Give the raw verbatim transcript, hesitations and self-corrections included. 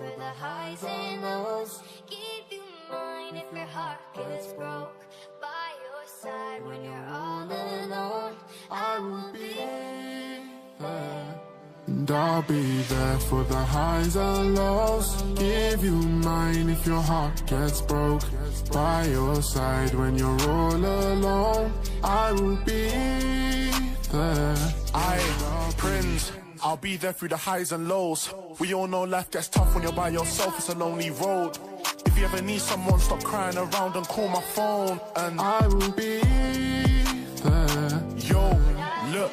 for the highs and lows. Give you mine if your heart gets broke. By your side when you're all alone, I will be there. And I'll be there for the highs and lows. Give you mine if your heart gets broke. By your side when you're all alone, I will be there. I, Prince, I'll be there through the highs and lows. We all know life gets tough when you're by yourself, it's a lonely road. If you ever need someone, stop crying around and call my phone. And I will be there. Yo, look.